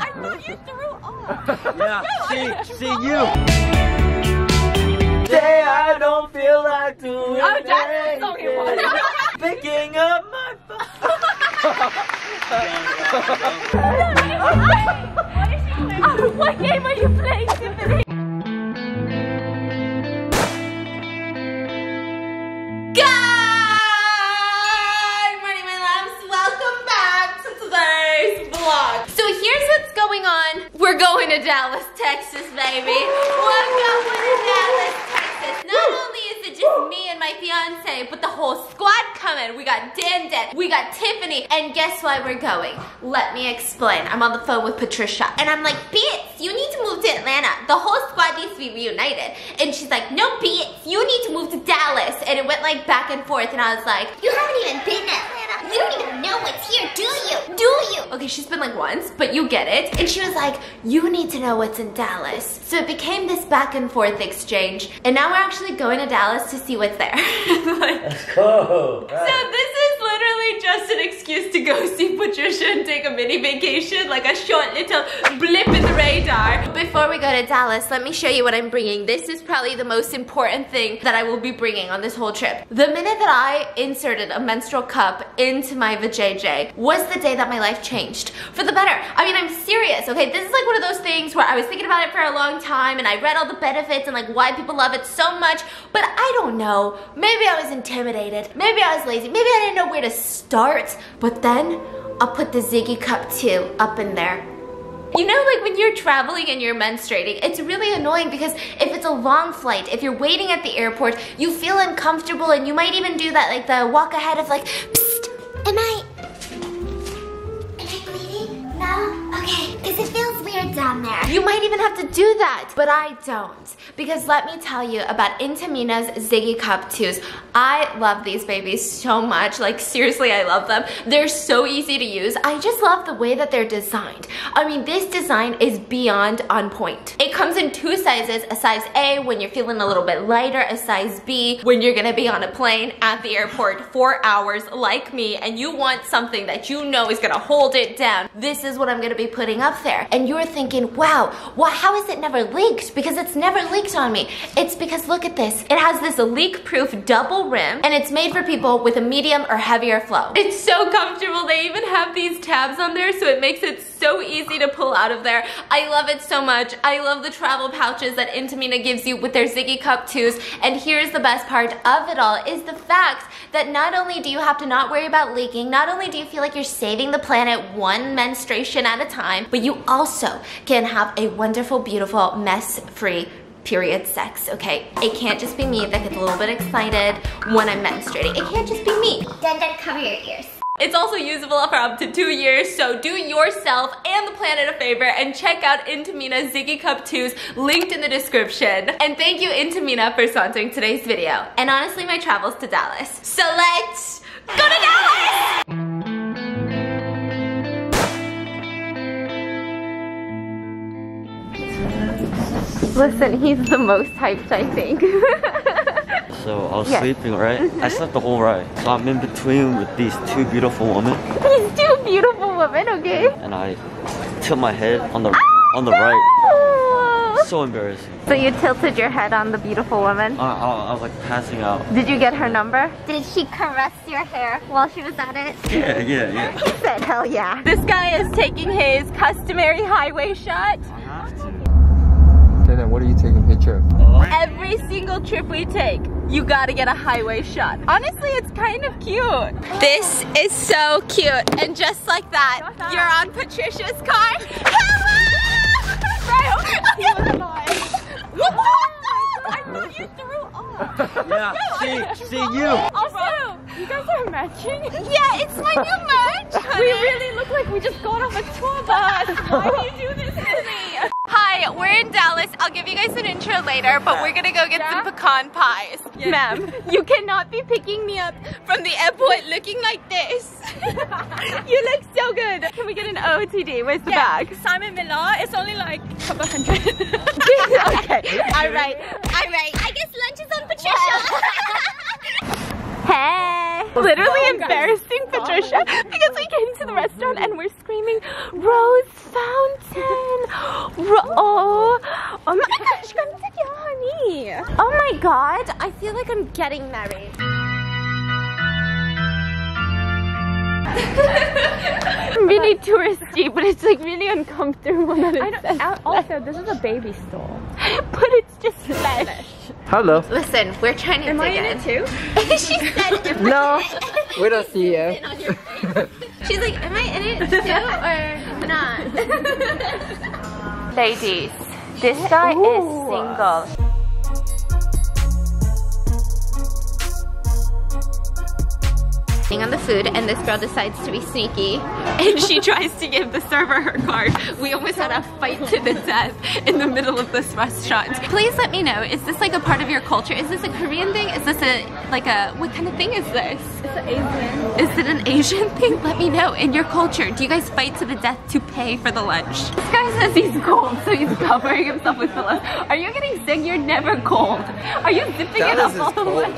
I thought you threw up. Yeah, see you. Today I don't feel like doing anything. Picking up my phone. What game are you playing, Tiffany? We're going to Dallas, Texas, baby. We're going to Dallas, Texas. Not only is it just me and my fiance, but the whole squad coming. We got Dan, we got Tiffany, and guess why we're going? Let me explain. I'm on the phone with Patricia, and I'm like, "Bitch, you need to move to Atlanta. The whole squad needs to be reunited." And she's like, "No, bitch, you need to move to Dallas." And it went like back and forth, and I was like, "You haven't even been to Atlanta. You don't even know what's here, do you? Do you?" Okay, she's been like once, but you get it. And she was like, "You need to know what's in Dallas." So it became this back and forth exchange, and now we're actually going to Dallas to see what's there. Like, let's go. Right. So this is literally just an excuse to go see Patricia and take a mini vacation, like a short little blip in the radar. Before we go to Dallas, let me show you what I'm bringing. This is probably the most important thing that I will be bringing on this whole trip. The minute that I inserted a menstrual cup into my vajayjay was the day that my life changed for the better. I mean, I'm serious, okay? This is like one of those things where I was thinking about it for a long time, and I read all the benefits and like why people love it so much, but I don't know. Maybe I was intimidated. Maybe I was lazy. Maybe I didn't know where to start. But then I'll put the Ziggy Cup 2 up in there. You know, like when you're traveling and you're menstruating, it's really annoying because if it's a long flight, if you're waiting at the airport, you feel uncomfortable, and you might even do that, like the walk ahead of like, "Psst, am I bleeding? No? Okay, because it feels weird down there." You might even have to do that, but I don't. Because let me tell you about Intimina's Ziggy Cup 2s. I love these babies so much. Like, seriously, I love them. They're so easy to use. I just love the way that they're designed. I mean, this design is beyond on point. It comes in two sizes, a size A when you're feeling a little bit lighter, a size B when you're gonna be on a plane at the airport for hours like me, and you want something that you know is gonna hold it down. This is what I'm gonna be putting up there. And you're thinking, wow, well, how is it never leaked? Because it's never leaked on me. It's because look at this. It has this leak-proof double rim, and it's made for people with a medium or heavier flow. It's so comfortable. They even have these tabs on there, so it makes it so easy to pull out of there. I love it so much. I love the travel pouches that Intimina gives you with their Ziggy Cup 2s, and here's the best part of it all is the fact that not only do you have to not worry about leaking, not only do you feel like you're saving the planet one menstruation at a time, but you also can have a wonderful, beautiful, mess-free period sex, okay? It can't just be me that gets a little bit excited when I'm menstruating. It can't just be me. Dun-dun, cover your ears. It's also usable for up to 2 years, so do yourself and the planet a favor and check out Intimina Ziggy Cup 2s, linked in the description. And thank you, Intimina, for sponsoring today's video. And honestly, my travels to Dallas. So let's go to Dallas! Listen, he's the most hyped, I think. So I was sleeping, right? I slept the whole ride. So I'm in between with these two beautiful women. These two beautiful women, okay? And I tilt my head on the right. So embarrassing. So you tilted your head on the beautiful woman? I was like passing out. Did you get her number? Did she caress your hair while she was at it? Yeah. He said, hell yeah. This guy is taking his customary highway shot. What are you taking a picture of? Every single trip we take, you gotta get a highway shot. Honestly, it's kind of cute. This is so cute. And just like that, you're on Patricia's car. Hello! I thought you threw up. Yeah, see you. Also, you guys are matching? Yeah, it's my new merch, honey. We really look like we just got off a tour bus. Why do you do this to me? Hi, we're in Dallas. I'll give you guys an intro later, but we're gonna go get some pecan pies. Yes. Ma'am, you cannot be picking me up from the airport looking like this. You look so good. Can we get an OOTD? Where's the bag? Simon Miller, it's only like a couple hundred. Okay, all right. I guess lunch is on Patricia. Hey. literally embarrassing Patricia because we came to the restaurant and we're screaming, Rose Fountain! Oh my gosh, come to your honey! Oh my god, I feel like I'm getting married. Really touristy, but it's like really uncomfortable. Also, this is a baby stall, but it's just flesh. Hello. Listen, we're trying to. Am I in it too? She said. No, we don't see you. She's like, am I in it too or not? Ladies, this guy is single. On the food, and this girl decides to be sneaky and she tries to give the server her card. We almost had a fight to the death in the middle of this restaurant. Please let me know, is this like a part of your culture? Is this a Korean thing? Is this what kind of thing is this? It's an Asian. Is it an Asian thing? Let me know. In your culture, do you guys fight to the death to pay for the lunch? This guy says he's cold, so he's covering himself with pillows. Are you getting sick? You're never cold. Are you zipping it up all the way?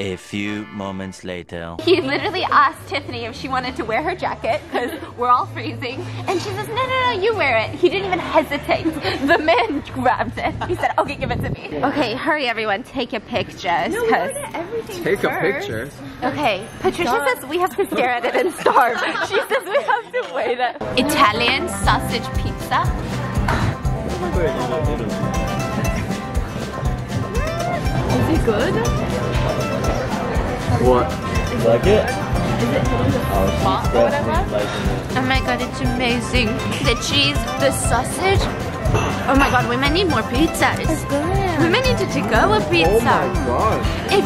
A few moments later. He literally asked Tiffany if she wanted to wear her jacket because we're all freezing, and she says, no, no, no, you wear it. He didn't even hesitate. The man grabbed it. He said, okay, give it to me. Okay, hurry everyone, take a picture. No, take a picture. Okay, Patricia says we have to stare at it and starve. She says we have to wait. Italian sausage pizza. Is it good? What? You like it? Is it hot or whatever? Oh my god, it's amazing. The cheese, the sausage. Oh my god, we might need more pizzas. It's good. We might need to go with pizza. Oh my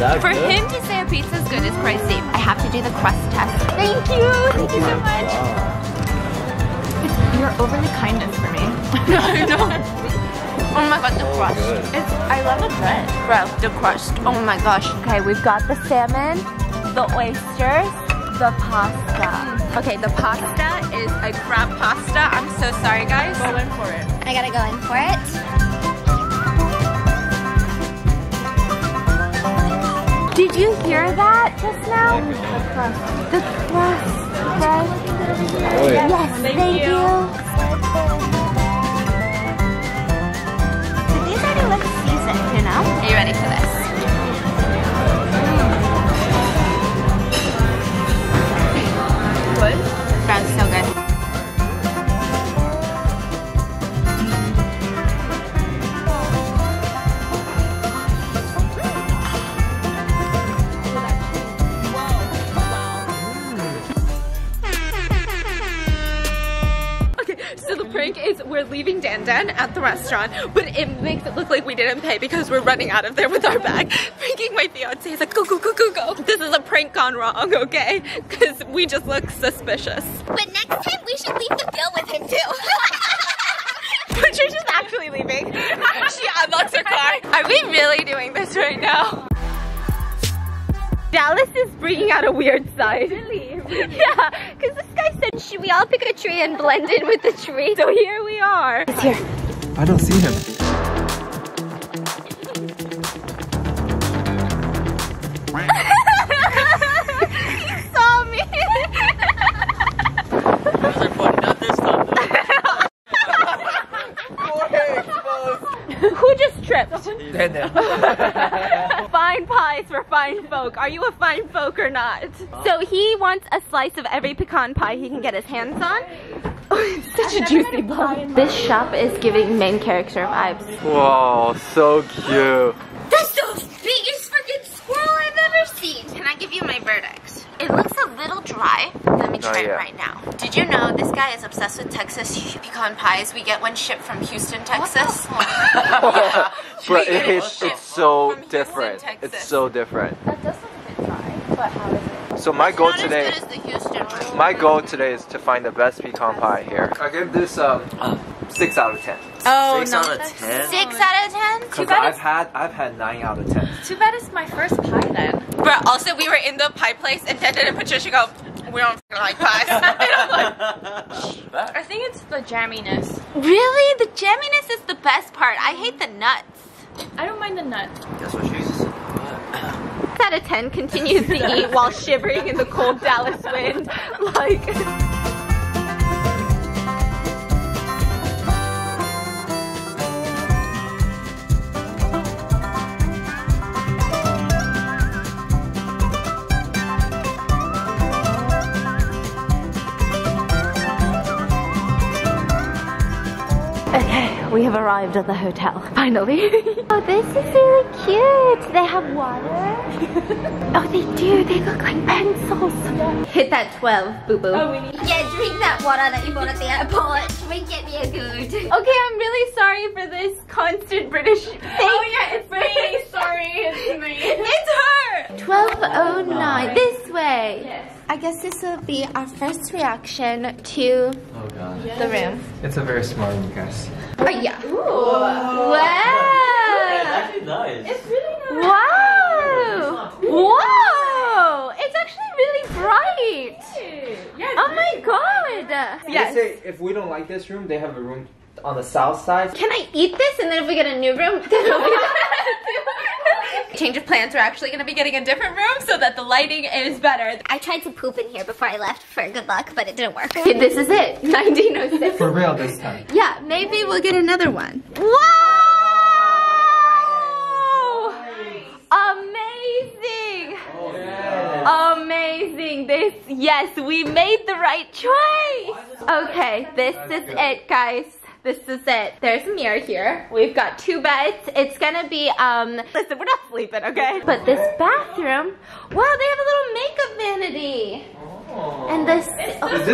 god. For him to say a pizza is good is crazy. I have to do the crust test. Thank you. Thank you so much. You're overly kindness for me. No, I don't. Oh my god, the crust. I love the bread. Bro, the crust. Oh my gosh. Okay, we've got the salmon, the oysters, the pasta. Okay, the pasta is a crab pasta. I'm so sorry, guys. Go in for it. I gotta go in for it. Did you hear that just now? The crust, right? Oh, yeah. Yes, thank you. These already look seasoned, you know? Are you ready for this? That's so good. We're leaving Dandan at the restaurant, but it makes it look like we didn't pay because we're running out of there with our bag. Freaking my fiance is like, go. This is a prank gone wrong, okay? Because we just look suspicious. But next time we should leave the bill with him too. Patricia's actually leaving. She unlocks her car. Are we really doing this right now? Dallas is bringing out a weird side. Really? Yeah, because this guy said, should we all pick a tree and blend in with the tree? So here we are. He's here. I don't see him. He saw me. Who just tripped? Fine pies for fine folk. Are you a fine folk or not? So he wants a slice of every pecan pie he can get his hands on. Oh, it's such a juicy bun. This shop is giving main character vibes. Wow, so cute. That's the biggest freaking squirrel I've ever seen. Can I give you my verdict? It looks a little dry. Let me try it right now. Did you know this guy is obsessed with Texas pecan pies? We get one shipped from Houston, Texas. Yeah. Bro, it's so different. It's so different. That does look a bit dry, but how is it? So my goal today, is to find the best pecan pie here. I give this 6 out of 10. Oh, 6 out of 10. 6 out of 10. Because I've had 9 out of 10. Too bad it's my first pie then. But also we were in the pie place and Dandan and Patricia go, we don't like pies. I think it's the jamminess. Really? The jamminess is the best part. I hate the nuts. I don't mind the nuts. That's what she said. 6 out of 10 continues to eat while shivering in the cold Dallas wind. Like... We have arrived at the hotel, finally. Oh, this is really cute. They have water. Oh, they do. They look like pencils. Yeah. Hit that 12, boo-boo. Oh, we need... Yeah, drink that water that you bought at the airport. Drink it, be good. Okay, I'm really sorry for this constant British thing. Oh, yeah, it's me. Sorry, it's me. It's her. 1209. This way. Yes. I guess this will be our first reaction to the room. It's a very small room, guys. Oh yeah. Ooh. Wow. It's actually nice. It's really nice. Wow. Whoa. It's actually really bright. Yeah, oh my god. Yes. They say if we don't like this room, they have a room on the south side. Can I eat this and then if we get a new room, then it'll be change of plans, we're actually going to be getting a different room so that the lighting is better. I tried to poop in here before I left for good luck, but it didn't work. Okay, this is it. 1906. For real this time. Yeah, maybe we'll get another one. Wow! Amazing! Oh, yeah. Amazing. This, yes, we made the right choice. Okay, this is it, guys. This is it. There's a mirror here. We've got 2 beds. It's gonna be, listen, we're not sleeping, okay? But this bathroom, wow, they have a little makeup vanity. Oh. And this, is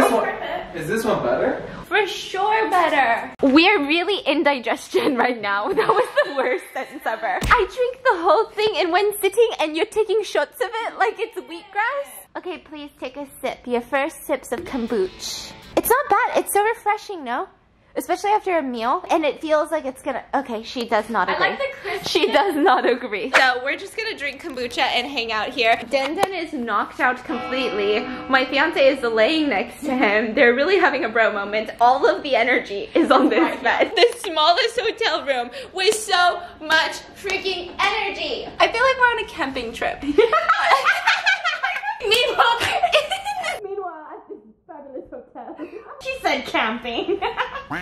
this one better? For sure better. We're really in indigestion right now. That was the worst sentence ever. I drink the whole thing in one sitting and you're taking shots of it like it's wheatgrass. Okay, please take a sip. Your first sips of kombucha. It's not bad. It's so refreshing, no? Especially after a meal, and it feels like it's gonna... Okay, she does not agree. I like the crisp. She does not agree. So we're just gonna drink kombucha and hang out here. Denden is knocked out completely. My fiance is laying next to him. They're really having a bro moment. All of the energy is on this bed. The smallest hotel room with so much freaking energy. I feel like we're on a camping trip. Meanwhile, at this fabulous hotel. She said camping.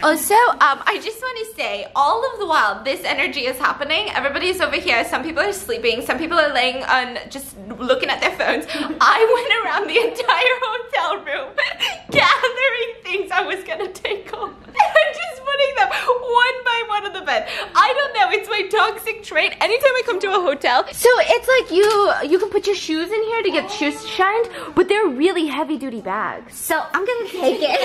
Also, I just want to say, all of the while this energy is happening, everybody's over here, some people are sleeping, some people are laying on just looking at their phones. I went around the entire hotel room gathering things I was gonna take home. I'm just putting them one by one on the bed. I don't know, it's my toxic trait. Anytime I come to a hotel, so it's like you can put your shoes in here to get shoes shined, but they're really heavy duty bags. So I'm gonna take it.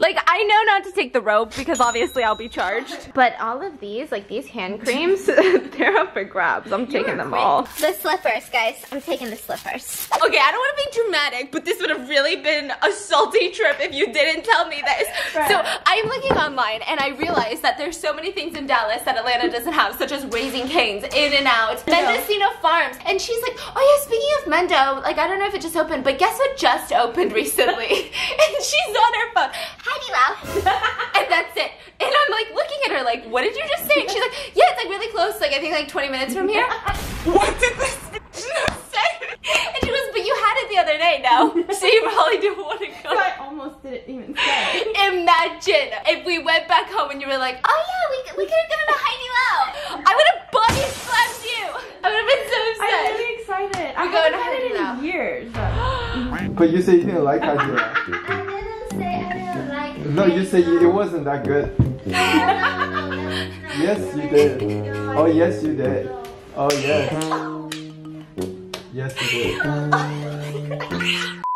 Like, I know not to take the rope because obviously I'll be charged. But all of these, like these hand creams, they're up for grabs. I'm taking them all. The slippers, guys. I'm taking the slippers. Okay, I don't want to be dramatic, but this would have really been a salty trip if you didn't tell me this. Right. So I'm looking online and I realized that there's so many things in Dallas that Atlanta doesn't have, such as Raising Cane's, In-N-Out, Mendocino Farms. And she's like, oh yeah, speaking of Mendo, like I don't know if it just opened, but guess what just opened recently? And she's on her phone. Haidilao. And that's it. And I'm like looking at her like, what did you just say? And she's like, yeah, it's like really close. Like I think like 20 minutes from here. What did this say? And she goes, but you had it the other day now. So you probably didn't want to go. So I almost didn't even say. Imagine if we went back home and you were like, oh yeah, we could have gone to Haidilao. I would have body slapped you. I would have been so upset. I'm really excited. I'm going to Haidilao. In years. But you said you didn't like Haidilao. No, you said it wasn't that good. Yes, you did. Oh, yes, you did. Oh, yes. Yes, you did.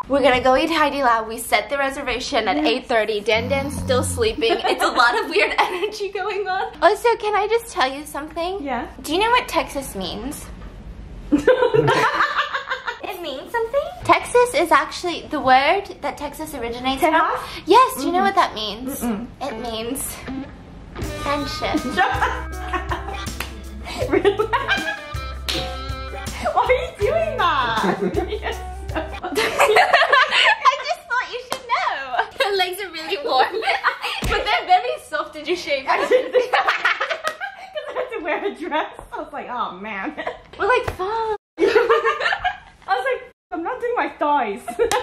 We're gonna go eat Haidilao. We set the reservation at 8:30. Denden's still sleeping. It's a lot of weird energy going on. Also, can I just tell you something? Yeah. Do you know what Texas means? Something? Texas is actually the word that Texas originates from. Yes, do you know what that means? It means friendship. Why are you doing that? I just thought you should know. Her legs are really warm, but they're very soft. Did you shave? Because I had to wear a dress. I was like, oh man. We're like, fuck. toys. Me too.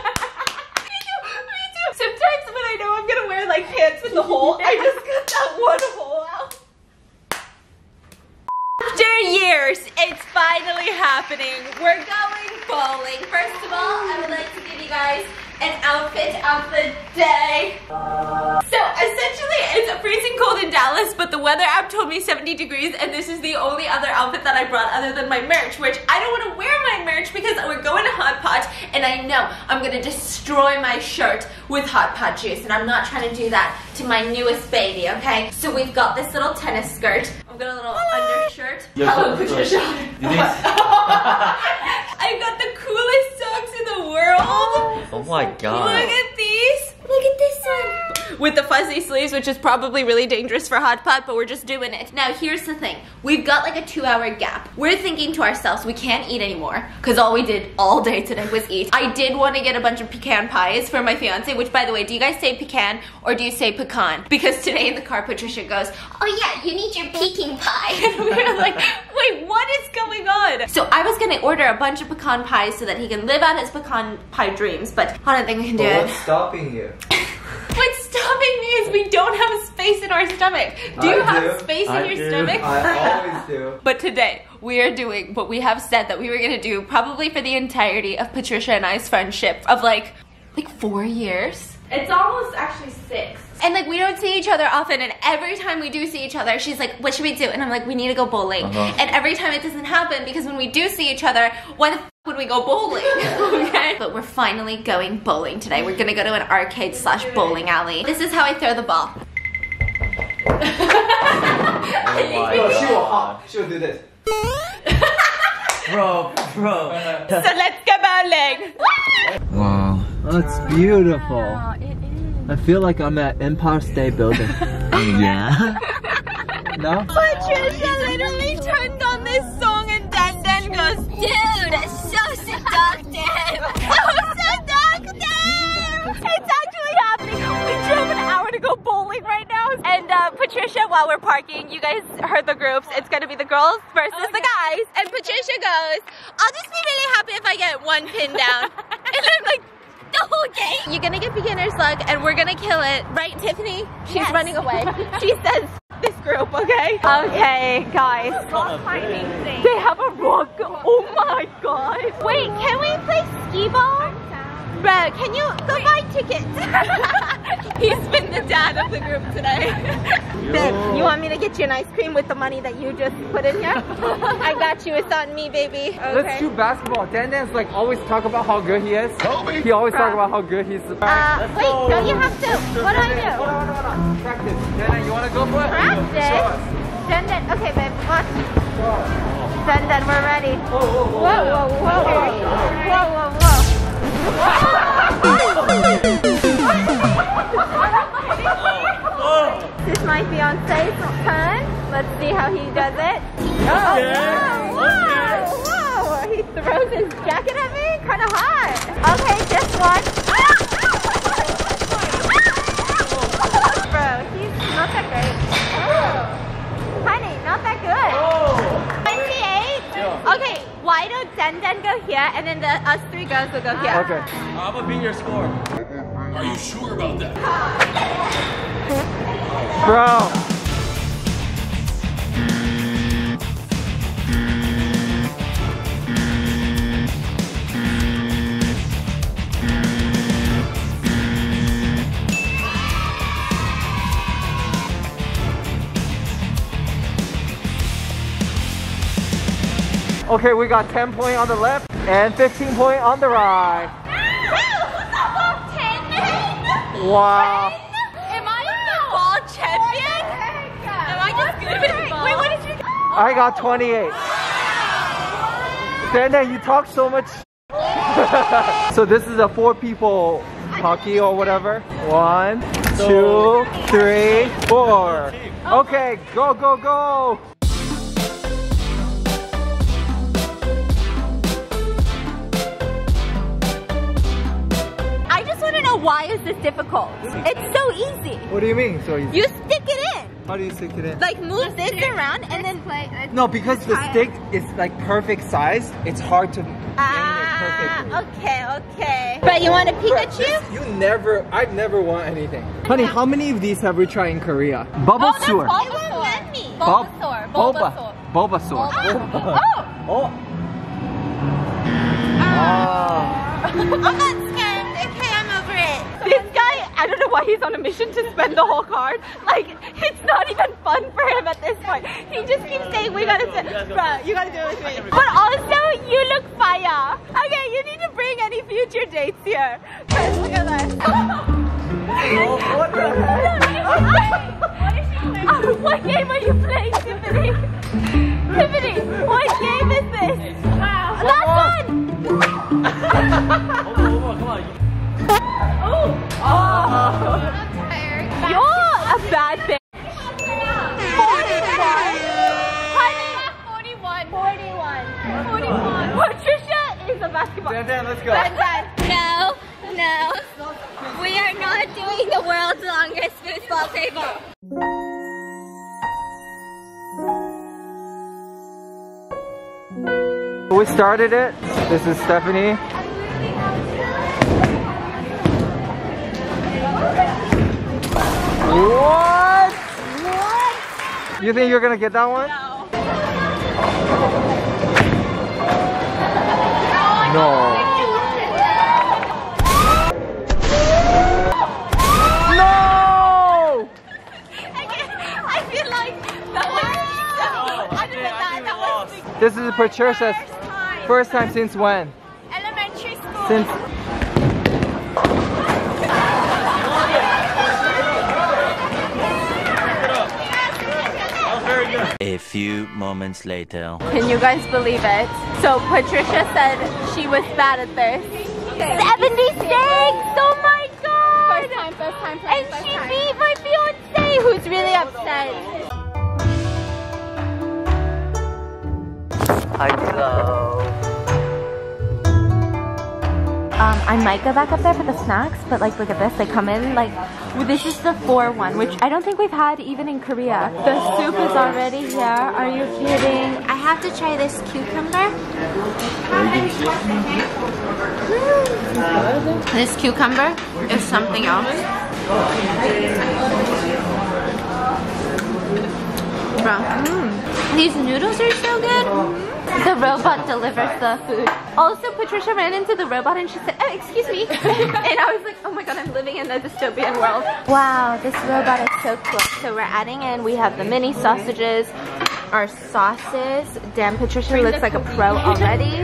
Sometimes when I know I'm gonna wear like pants with the hole, I just cut that one hole out. After years, it's finally happening. We're going bowling. First of all, I would like to give you guys an outfit of the day. So essentially, it's freezing cold in Dallas, but the weather app told me 70 degrees, and this is the only other outfit that I brought other than my merch, which I don't want to wear my merch because we're going to Hot Pot, and I know I'm going to destroy my shirt with Hot Pot juice, and I'm not trying to do that to my newest baby, okay? So we've got this little tennis skirt. I've got a little undershirt. Hello, Patricia. I've got the coolest socks in the world. Oh my god. Look at these. Look at this one. With the fuzzy sleeves, which is probably really dangerous for Hot Pot, but we're just doing it. Now, here's the thing. We've got like a 2-hour gap. We're thinking to ourselves, we can't eat anymore, because all we did all day today was eat. I did want to get a bunch of pecan pies for my fiance, which by the way, do you guys say pecan or do you say pecan? Because today in the car, Patricia goes, oh yeah, you need your baking pie. And we were like, wait, what is going on? So I was going to order a bunch of pecan pies so that he can live out his pecan pie dreams, but I don't think we can do it. What's stopping you? What's stopping me is we don't have space in our stomach. Do you have space in your stomach? I always do. But today, we are doing what we have said that we were gonna do probably for the entirety of Patricia and I's friendship of like 4 years. It's almost actually 6. And like, we don't see each other often, and every time we do see each other, she's like, what should we do? And I'm like, we need to go bowling. And every time it doesn't happen, because when we do see each other, why the f would we go bowling? Okay? But we're finally going bowling today. We're gonna go to an arcade slash bowling alley. This is how I throw the ball. Oh, she will do this. Bro. So let's go bowling. Wow, that's beautiful. Wow, it is. I feel like I'm at Empire State Building. Yeah. No? Patricia literally turned on this song and Dan goes, dude, it's so seductive. So seductive. It's actually happening. We drove an hour to go bowling right now. And Patricia, while we're parking, you guys heard the groups. It's gonna be the girls versus the guys. And Patricia goes, I'll just be really happy if I get one pin down. And I'm like, the whole game? You're gonna get beginner's luck and we're gonna kill it. Right, Tiffany? She's running away. She says, this group, okay? Okay, guys. Rock climbing thing. They have a rock. Oh my god. Wait, can we play skee ball? Bro, can you go buy tickets? He's been the dad of the group today. Yo. You want me to get you an ice cream with the money that you just put in here? I got you, it's on me, baby. Okay. Let's do basketball. Dan's like always talk about how good he is. He always talks about how good he is. Wait, no, you have to. What do I do? Hold on. Practice. Dan, you want to go for it? Practice? Dan, okay, babe, watch. Dan, we're ready. Whoa. This is my fiance's turn. Let's see how he does it. Oh, yeah. Whoa! He throws his jacket at me kind of hard. Okay, just one. Bro, he's not that great. Oh. Honey, not that good. 28. Okay. Why don't Dan go here, and then the us three girls will go here? Okay. I'm gonna be your score. Are you sure about that? Bro. Okay, we got 10 point on the left and 15 point on the right. Wow. Am I the ball champion? Am I just good at ball? Wait, what did you get? I got 28. Dana, you talk so much. So this is a 4-people hockey or whatever. 1, 2, 3, 4. Okay, go. Why is this difficult? It's so easy. What do you mean so easy? You stick it in. How do you stick it in? Like move this around and then play. No, because the stick is like perfect size. It's hard to. Okay. But you want a Pikachu? I've never want anything. Honey, how many of these have we tried in Korea? Bulbasaur. Bulbasaur. I'm not scared. Okay, I'm over it. This guy, I don't know why he's on a mission to spend the whole card. Like, it's not even fun for him at this point. He just keeps saying, we gotta spend. Bruh, you gotta do it with me. But also, you look fire. Okay, you need to bring any future dates here. Guys, look at that. What the heck? What game are you playing, Tiffany? Tiffany, what game is this? Wow. Last one! I'm tired. You're a bad bitch. 41. Patricia is a basketball. Dan, let's go. No. We are not doing the world's longest foosball table. We started it. This is Stephanie. What? What? You think you're gonna get that one? No. This is Patricia's first time since when? Elementary school. Since. A few moments later. Can you guys believe it? So Patricia said she was bad at this. 76! Oh my god! First time. And she beat my fiance, who's really upset. Haidilao. I might go back up there for the snacks, but like look at this, they come in like, this is the 4-1, which I don't think we've had even in Korea. The soup is already here, are you kidding? I have to try this cucumber. This cucumber is something else. These noodles are so good. The robot delivers the food. Also, Patricia ran into the robot and she said, oh, excuse me. And I was like, oh my god, I'm living in a dystopian world. Wow, this robot is so cool. So we're adding in, we have the mini sausages, our sauces. Damn, Patricia looks like a pro already.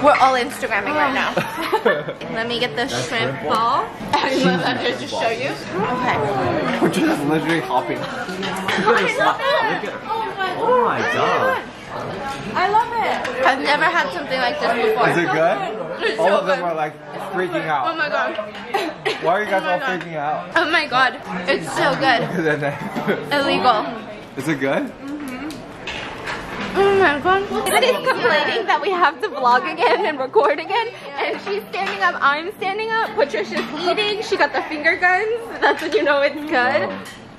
We're all Instagramming right now. Let me get the shrimp ball. I'm going to just show you. Okay. We're just literally hopping. Oh my god. I love it. I've never had something like this before. Is it good? It's all so of them good. Are like freaking out. Oh my god. Why are you guys all freaking out? Oh my god. It's so good. Illegal. Is it good? Oh my god. Tiffany's complaining that we have to vlog again and record again. And she's standing up, I'm standing up. Patricia's eating, she got the finger guns. That's when you know it's good.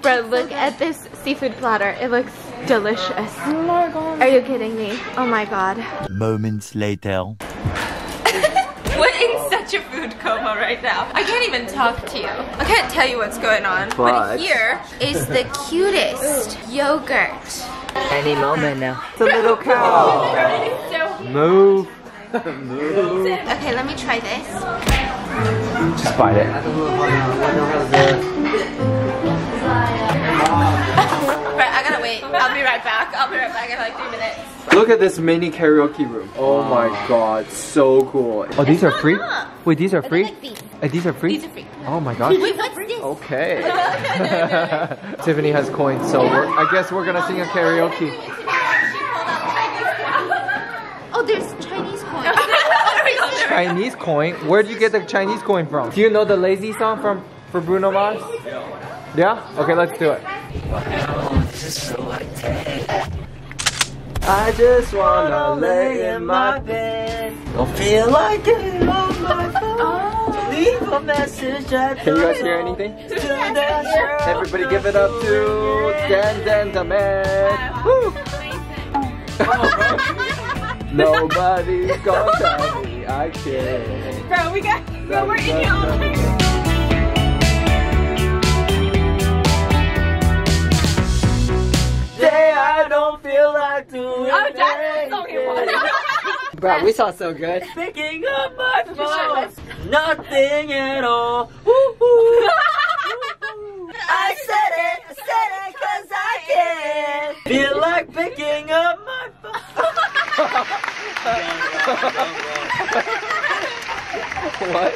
Bro, look at this seafood platter. It looks delicious. Oh my god. Are you kidding me? Oh my god. Moments later. We're in such a food coma right now. I can't even talk to you. I can't tell you what's going on. But here is the cutest yogurt. Any moment now. It's a little cow. Move. Move. Okay, let me try this. Just bite it. Right, I gotta wait. I'll be right back. I'll be right back in like 3 minutes. Look at this mini karaoke room. Oh my god, so cool. Oh, these are free? Wait, these are free? These are free? These are free. Oh my gosh. Wait, what's this? Okay. No. Tiffany has coins, so I guess we're gonna sing a karaoke. Oh, there's Chinese coin. Chinese coin? Where do you get the Chinese coin from? Do you know the Lazy song from Bruno Mars? Yeah? Okay, let's do it. I just wanna lay in my bed. Don't feel like getting on my phone. Leave a message at the door. Can you guys hear anything? Everybody give it up to Dan Dan the Man. Woo! Nobody's gonna tell me I can't. Bro, we got, bro, we're in here all night. I don't feel like doing Bro, we sound so good. Picking up my phone, nothing at all. Woo-hoo. I said it, cause I can. Feel like picking up my phone. What?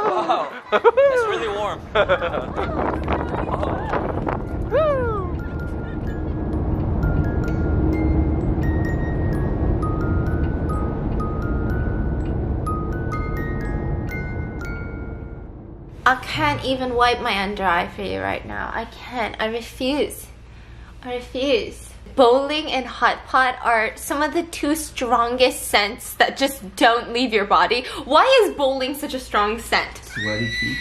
Wow. It's really warm. I can't even wipe my under eye for you right now. I can't. I refuse. I refuse. Bowling and hot pot are some of the two strongest scents that just don't leave your body. Why is bowling such a strong scent? Sweaty feet.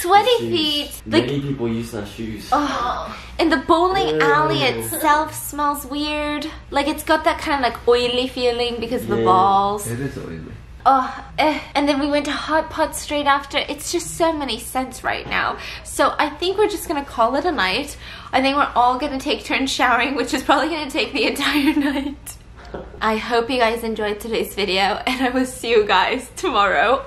Sweaty feet. Many people use their shoes. Oh, and the bowling alley itself smells weird. Like it's got that kind of like oily feeling because of the balls. It is oily. Oh, and then we went to hot pot straight after. It's just so many scents right now. So I think we're just gonna call it a night. I think we're all gonna take turns showering, which is probably gonna take the entire night. I hope you guys enjoyed today's video, and I will see you guys tomorrow.